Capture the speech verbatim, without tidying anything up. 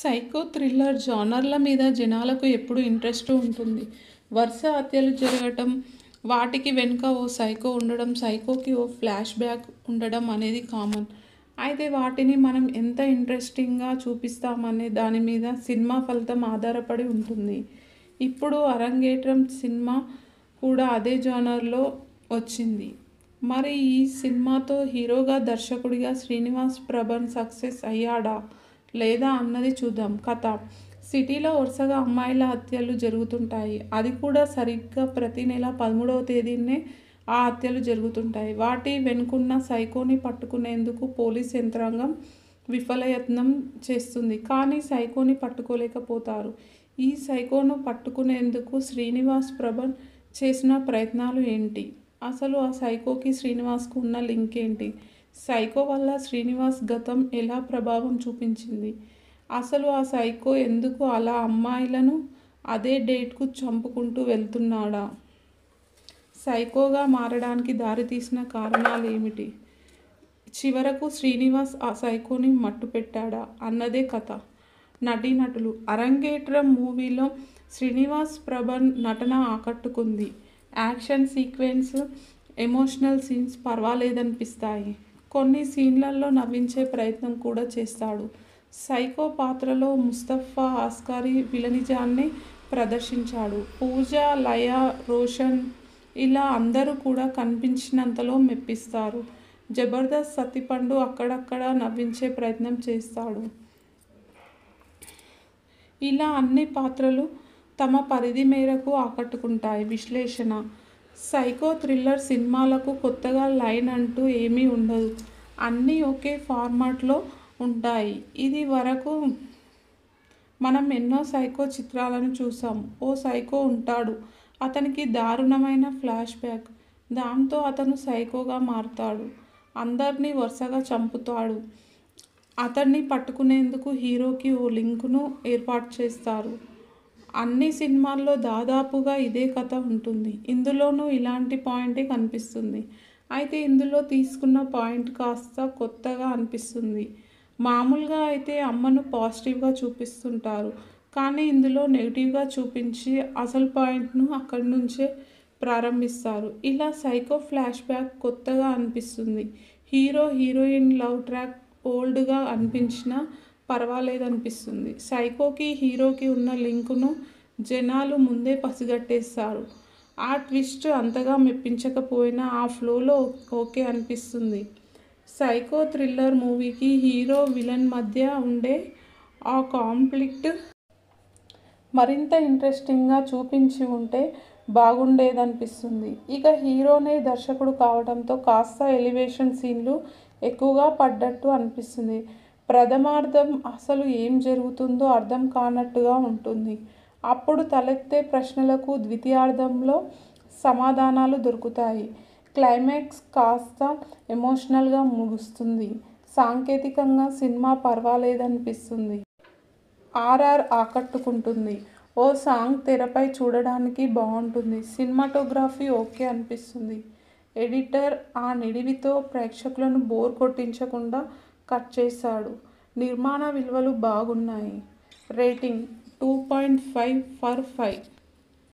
Psycho thriller జోనర్ల మీద జనాలకు ఎప్పుడు ఇంట్రెస్ట్ ఉంటుంది. వరుస హత్యలు జరగటం, వాటికి వెనుక ఓ సైకో ఉండడం, సైకోకి ఓ ఫ్లాష్ బ్యాక్ ఉండడం అనేది కామన్. అయితే వాటిని మనం ఎంత ఇంట్రెస్టింగ్గా చూపిస్తామనే దాని మీద సినిమా ఫలితం ఆధారపడి ఉంటుంది. ఇప్పుడు అరంగేట్రం సినిమా కూడా అదే జోనర్లో వచ్చింది. మరి ఈ సినిమాతో హీరోగా దర్శకుడిగా శ్రీనివాస్ ప్రభన్ సక్సెస్ అయ్యాడా లేదా అన్నది చూద్దాం. కథ: సిటీలో వరుసగా అమ్మాయిల హత్యలు జరుగుతుంటాయి. అది కూడా సరిగ్గా ప్రతి నెల పదమూడవ తేదీనే ఆ హత్యలు జరుగుతుంటాయి. వాటి వెనుకున్న సైకోని పట్టుకునేందుకు పోలీస్ యంత్రాంగం విఫలయత్నం చేస్తుంది, కానీ సైకోని పట్టుకోలేకపోతారు. ఈ సైకోను పట్టుకునేందుకు శ్రీనివాస్ ప్రభన్ చేసిన ప్రయత్నాలు ఏంటి? అసలు ఆ సైకోకి శ్రీనివాస్కు ఉన్న లింక్ ఏంటి? సైకో వల్ల శ్రీనివాస్ గతం ఎలా ప్రభావం చూపించింది? అసలు ఆ సైకో ఎందుకు అలా అమ్మాయిలను అదే డేట్కు చంపుకుంటూ వెళ్తున్నాడా? సైకోగా మారడానికి దారితీసిన కారణాలు ఏమిటి? చివరకు శ్రీనివాస్ ఆ సైకోని మట్టుపెట్టాడా అన్నదే కథ. నటీనటులు: అరంగేట్రం మూవీలో శ్రీనివాస్ ప్రభన్ నటన ఆకట్టుకుంది. యాక్షన్ సీక్వెన్స్, ఎమోషనల్ సీన్స్ పర్వాలేదనిపిస్తాయి. కొన్ని సీన్లలో నవ్వించే ప్రయత్నం కూడా చేస్తాడు. సైకో పాత్రలో ముస్తఫా ఆస్కారి విలనిజాన్ని ప్రదర్శించాడు. పూజ, లయ, రోషన్ ఇలా అందరూ కూడా కనిపించినంతలో మెప్పిస్తారు. జబర్దస్త్ సత్తిపండు అక్కడక్కడ నవ్వించే ప్రయత్నం చేస్తాడు. ఇలా అన్ని పాత్రలు తమ పరిధి మేరకు ఆకట్టుకుంటాయి. విశ్లేషణ: సైకో థ్రిల్లర్ సినిమాలకు కొత్తగా లైన్ అంటూ ఏమీ ఉండదు, అన్నీ ఒకే ఫార్మాట్లో ఉంటాయి. ఇది వరకు మనం ఎన్నో సైకో చిత్రాలను చూసాం. ఓ సైకో ఉంటాడు, అతనికి దారుణమైన ఫ్లాష్ బ్యాక్, దాంతో అతను సైకోగా మారుతాడు, అందరినీ వరుసగా చంపుతాడు. అతన్ని పట్టుకునేందుకు హీరోకి ఓ లింకును ఏర్పాటు చేస్తారు. అన్ని సినిమాల్లో దాదాపుగా ఇదే కథ ఉంటుంది. ఇందులోనూ ఇలాంటి పాయింటే కనిపిస్తుంది. అయితే ఇందులో తీసుకున్న పాయింట్ కాస్త కొత్తగా అనిపిస్తుంది. మామూలుగా అయితే అమ్మను పాజిటివ్గా చూపిస్తుంటారు, కానీ ఇందులో నెగిటివ్గా చూపించి అసలు పాయింట్ను అక్కడి నుంచే ప్రారంభిస్తారు. ఇలా సైకో ఫ్లాష్ బ్యాక్ కొత్తగా అనిపిస్తుంది. హీరో హీరోయిన్ లవ్ ట్రాక్ ఓల్డ్గా అనిపించినా పర్వాలేదనిపిస్తుంది. సైకోకి హీరోకి ఉన్న లింకును జనాలు ముందే పసిగట్టేస్తారు. ఆ ట్విస్ట్ అంతగా మెప్పించకపోయినా ఆ ఫ్లోలో ఓకే అనిపిస్తుంది. సైకో థ్రిల్లర్ మూవీకి హీరో విలన్ మధ్య ఉండే ఆ కాన్ఫ్లిక్ట్ మరింత ఇంట్రెస్టింగ్గా చూపించి ఉంటే బాగుండేదనిపిస్తుంది. ఇక హీరోనే దర్శకుడు కావడంతో కాస్త ఎలివేషన్ సీన్లు ఎక్కువగా పడ్డట్టు అనిపిస్తుంది. ప్రథమార్థం అసలు ఏం జరుగుతుందో అర్థం కానట్టుగా ఉంటుంది. అప్పుడు తలెత్తే ప్రశ్నలకు ద్వితీయార్థంలో సమాధానాలు దొరుకుతాయి. క్లైమాక్స్ కాస్త ఎమోషనల్గా ముగుస్తుంది. సాంకేతికంగా సినిమా పర్వాలేదనిపిస్తుంది. ఆర్ఆర్ ఆకట్టుకుంటుంది. ఓ సాంగ్ తెరపై చూడడానికి బాగుంటుంది. సినిమాటోగ్రఫీ ఓకే అనిపిస్తుంది. ఎడిటర్ ఆ నిడివితో ప్రేక్షకులను బోర్ కొట్టించకుండా కట్ చేశాడు. నిర్మాణ విలువలు బాగున్నాయి. Rating two point five for five.